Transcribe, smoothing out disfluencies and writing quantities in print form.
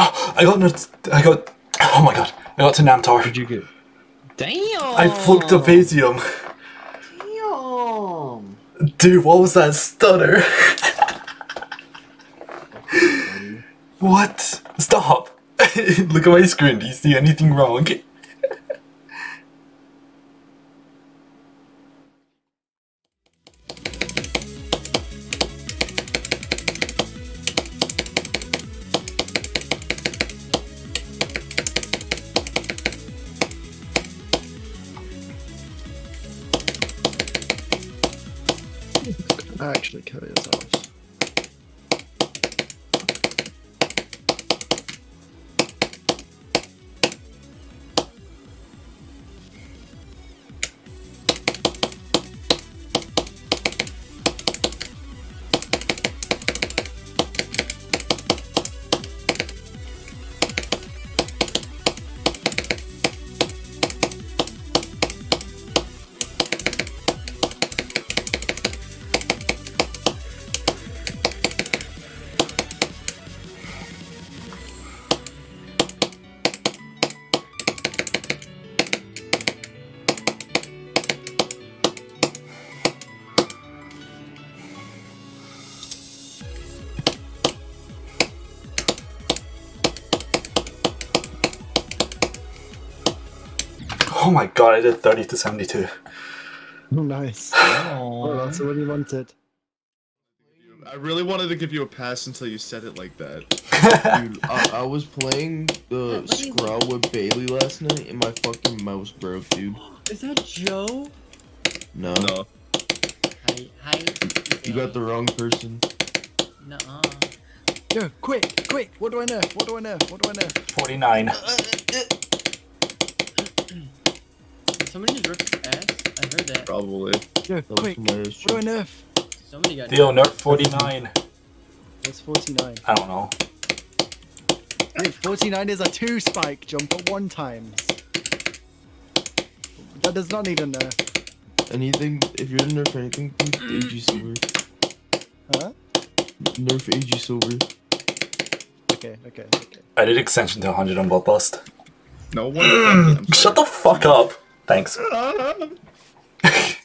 Oh my god! I got to Namtar. Did you get? Damn! I fluked a Vazium. Damn! Dude, what was that stutter? What? Stop! Look at my screen. Do you see anything wrong? Actually kill yourselves. Oh my god, I did 30 to 72. Oh, nice. Oh, that's what you wanted. I really wanted to give you a pass until you said it like that. Dude, I was playing the Scroll with Bailey last night and my fucking mouse broke, dude. Is that Joe? No. No. Hi. You got the wrong person. Nuh-uh. Yo, quick! What do I nerf? 49. Somebody just ripped his ass? I heard that. Probably. Yeah, that quick. Was what do I nerf? Somebody got Deal, nerf 49. What's 49? I don't know. Dude, 49 is a 2-spike jump at 1 times. That does not need a nerf. Anything, if you're gonna nerf anything, dude, AG Silver. Huh? Nerf AG Silver. Okay. I did extension to 100 on Bloodlust. No one. Shut the fuck up. Thanks.